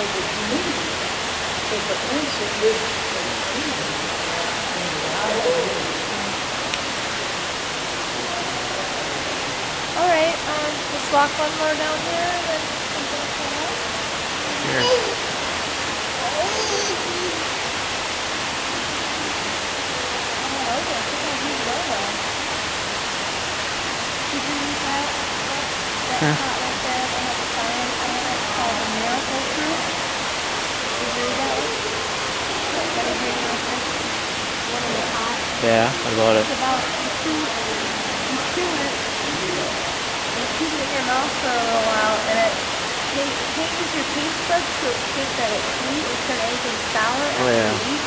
by the community. So the person lives in the community. All right, let's walk one more down here and then something come up. Here. Oh, okay. I think I did well though. Did you use that pot right there? They have a sign on it. It's called a miracle fruit. Did you read that one? One in the pot. Yeah, I got it. It's about you chew it in your mouth for a little while, and it changes your taste buds to think that it's sweet instead of anything sour. Oh, yeah. Sweet.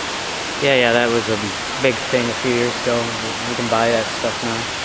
Yeah, that was a big thing a few years ago. You can buy that stuff now.